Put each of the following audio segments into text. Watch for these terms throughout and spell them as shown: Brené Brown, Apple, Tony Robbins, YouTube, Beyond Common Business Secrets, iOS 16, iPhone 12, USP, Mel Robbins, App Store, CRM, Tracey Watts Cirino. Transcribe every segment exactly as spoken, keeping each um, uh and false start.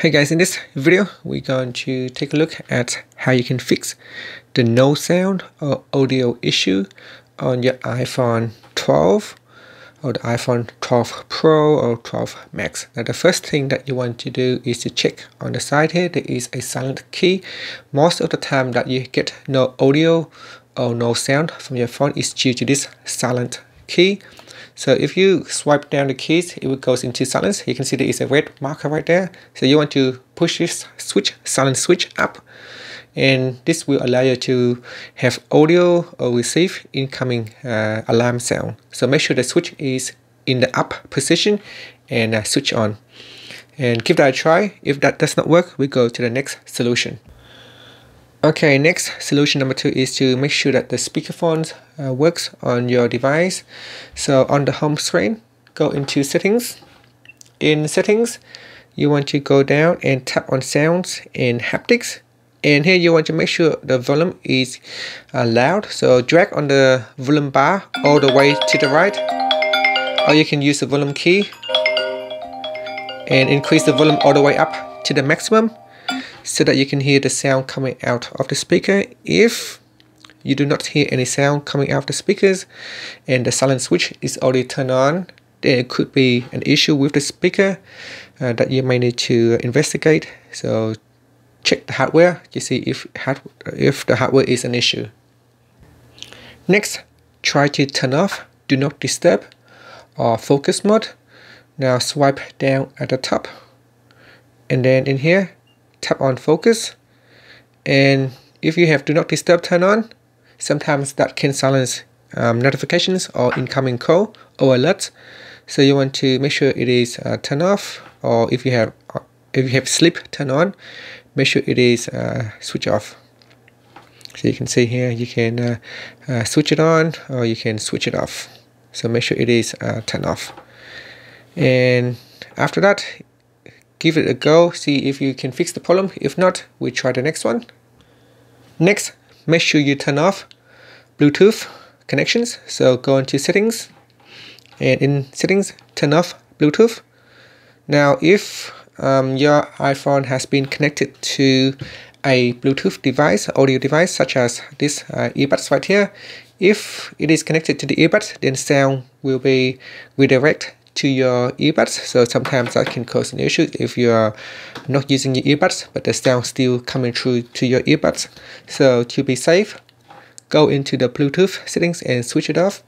Hey guys, in this video, we're going to take a look at how you can fix the no sound or audio issue on your iPhone twelve or the iPhone twelve Pro or twelve Max. Now, the first thing that you want to do is to check on the side here, there is a silent key. Most of the time that you get no audio or no sound from your phone is due to this silent key. So if you swipe down the keys, it will go into silence. You can see there is a red marker right there. So you want to push this switch, silent switch up. And this will allow you to have audio or receive incoming uh, alarm sound. So make sure the switch is in the up position and uh, switch on. And give that a try. If that does not work, we go to the next solution. Okay, next solution number two is to make sure that the speakerphone uh, works on your device. So on the home screen, go into settings. In settings, you want to go down and tap on sounds and haptics. And here you want to make sure the volume is uh, loud. So drag on the volume bar all the way to the right. Or you can use the volume key and increase the volume all the way up to the maximum, so that you can hear the sound coming out of the speaker. If you do not hear any sound coming out of the speakers and the silent switch is already turned on, then it could be an issue with the speaker uh, that you may need to investigate. So check the hardware to see if, if the hardware is an issue. Next, try to turn off Do Not Disturb or focus mode. Now swipe down at the top and then in here, tap on focus, and if you have Do Not Disturb turn on, sometimes that can silence um, notifications or incoming call or alerts. So you want to make sure it is uh, turned off, or if you have uh, if you have sleep turn on, make sure it is uh, switch off. So you can see here you can uh, uh, switch it on or you can switch it off. So make sure it is uh, turned off, and after that, give it a go, see if you can fix the problem. If not, we try the next one. Next, make sure you turn off Bluetooth connections. So go into settings, and in settings, turn off Bluetooth. Now, if um, your iPhone has been connected to a Bluetooth device, audio device, such as this uh, earbuds right here, if it is connected to the earbuds, then sound will be redirected to your earbuds. So sometimes that can cause an issue if you are not using your earbuds but the sound still coming through to your earbuds. So to be safe, go into the Bluetooth settings and switch it off,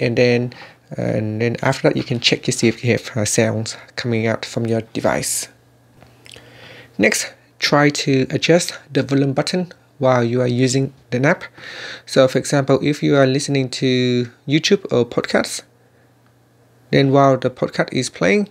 and then and then after that you can check to see if you have uh, sounds coming out from your device. Next, try to adjust the volume button while you are using the app. So for example, if you are listening to YouTube or podcasts, then while the podcast is playing,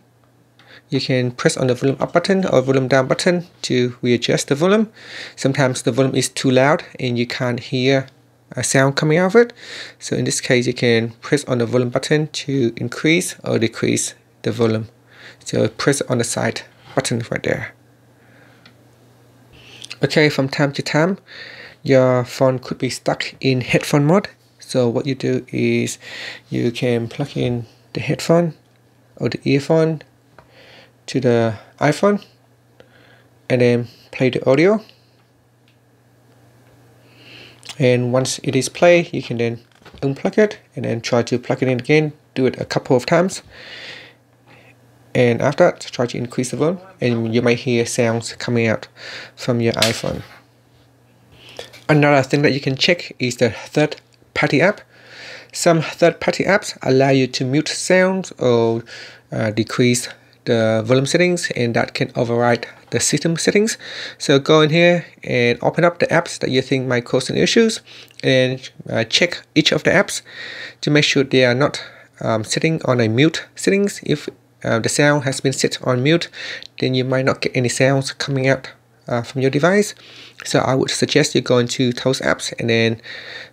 you can press on the volume up button or volume down button to readjust the volume. Sometimes the volume is too loud and you can't hear a sound coming out of it. So in this case, you can press on the volume button to increase or decrease the volume. So press on the side button right there. Okay, from time to time, your phone could be stuck in headphone mode. So what you do is you can plug in the headphone or the earphone to the iPhone and then play the audio, and once it is played you can then unplug it and then try to plug it in again. Do it a couple of times, and after that try to increase the volume and you may hear sounds coming out from your iPhone. Another thing that you can check is the third party app. Some third-party apps allow you to mute sounds or uh, decrease the volume settings, and that can override the system settings. So go in here and open up the apps that you think might cause an issues, and uh, check each of the apps to make sure they are not um, sitting on a mute settings. If uh, the sound has been set on mute, then you might not get any sounds coming out Uh, from your device. So I would suggest you go into those apps and then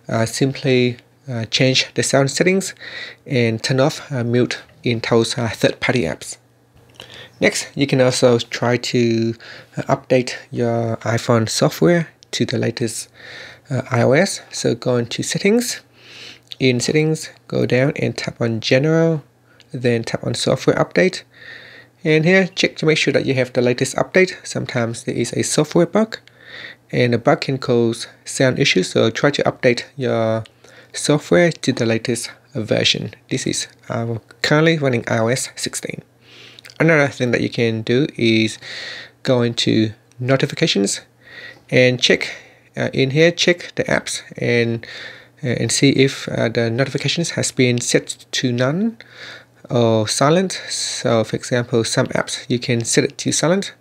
uh, simply uh, change the sound settings and turn off uh, mute in those uh, third-party apps. Next, you can also try to uh, update your iPhone software to the latest uh, iOS. So go into settings. In settings, go down and tap on general, then tap on software update, And here, check to make sure that you have the latest update. Sometimes there is a software bug, and the bug can cause sound issues, so try to update your software to the latest version. This is uh, currently running i O S sixteen. Another thing that you can do is go into notifications and check uh, in here, check the apps and uh, and see if uh, the notifications has been set to none or silent. So for example, some apps you can set it to silent.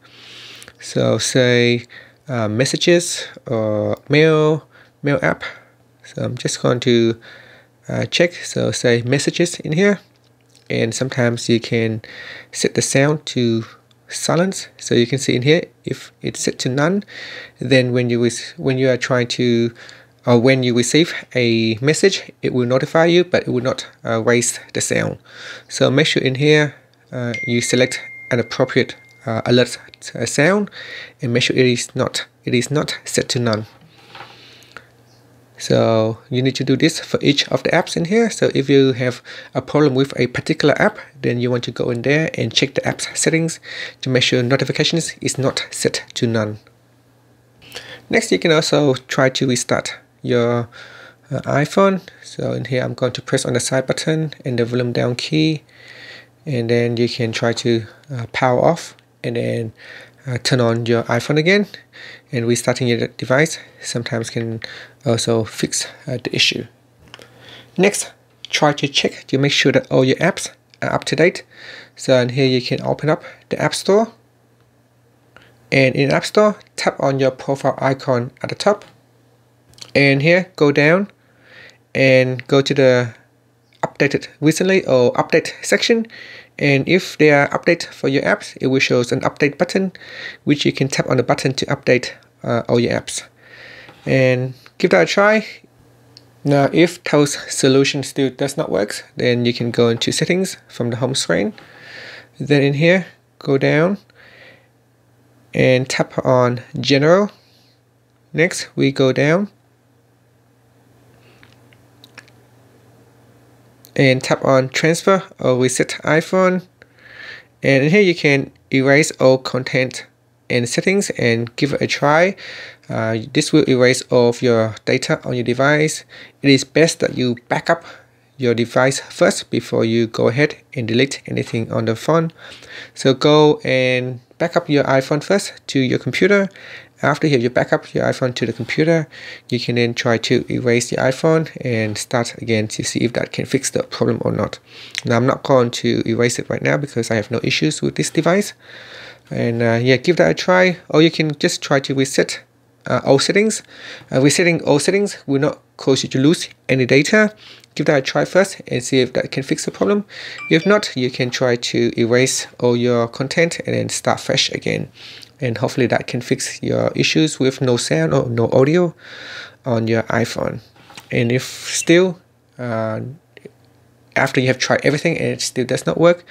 So say uh, messages or mail mail app. So I'm just going to uh, check. So say messages in here, and sometimes you can set the sound to silence. So you can see in here, if it's set to none, then when you when you are trying to or when you receive a message, it will notify you, but it will not uh, raise the sound. So make sure in here uh, you select an appropriate uh, alert uh, sound, and make sure it is not it is not set to none. So you need to do this for each of the apps in here. So if you have a problem with a particular app, then you want to go in there and check the app's settings to make sure notifications is not set to none. Next, you can also try to restart your uh, iPhone. So in here, I'm going to press on the side button and the volume down key, and then you can try to uh, power off and then Uh, turn on your iPhone again, and restarting your device sometimes can also fix uh, the issue. Next, try to check to make sure that all your apps are up to date. So in here you can open up the App Store, and in App Store tap on your profile icon at the top, and here go down and go to the updated recently or update section, and if there are updates for your apps, it will show an update button, which you can tap on the button to update uh, all your apps, and give that a try. Now if Toast solution still does not work, then you can go into settings from the home screen, then in here go down and tap on general. Next we go down and tap on transfer or reset iPhone, and in here you can erase all content and settings and give it a try. Uh, this will erase all of your data on your device. It is best that you back up your device first before you go ahead and delete anything on the phone. So go and back up your iPhone first to your computer. After you have back up your iPhone to the computer, you can then try to erase your iPhone and start again to see if that can fix the problem or not. Now I'm not going to erase it right now because I have no issues with this device. And uh, yeah, give that a try, or you can just try to reset uh, all settings. Uh, resetting all settings will not cause you to lose any data. Give that a try first and see if that can fix the problem. If not, you can try to erase all your content and then start fresh again. And hopefully that can fix your issues with no sound or no audio on your iPhone. And if still, uh, after you have tried everything and it still does not work,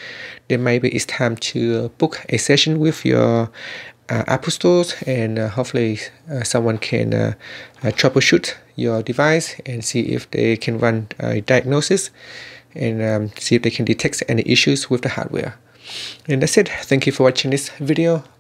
then maybe it's time to book a session with your uh, Apple stores, and uh, hopefully uh, someone can uh, uh, troubleshoot your device and see if they can run a diagnosis and um, see if they can detect any issues with the hardware. And that's it. Thank you for watching this video.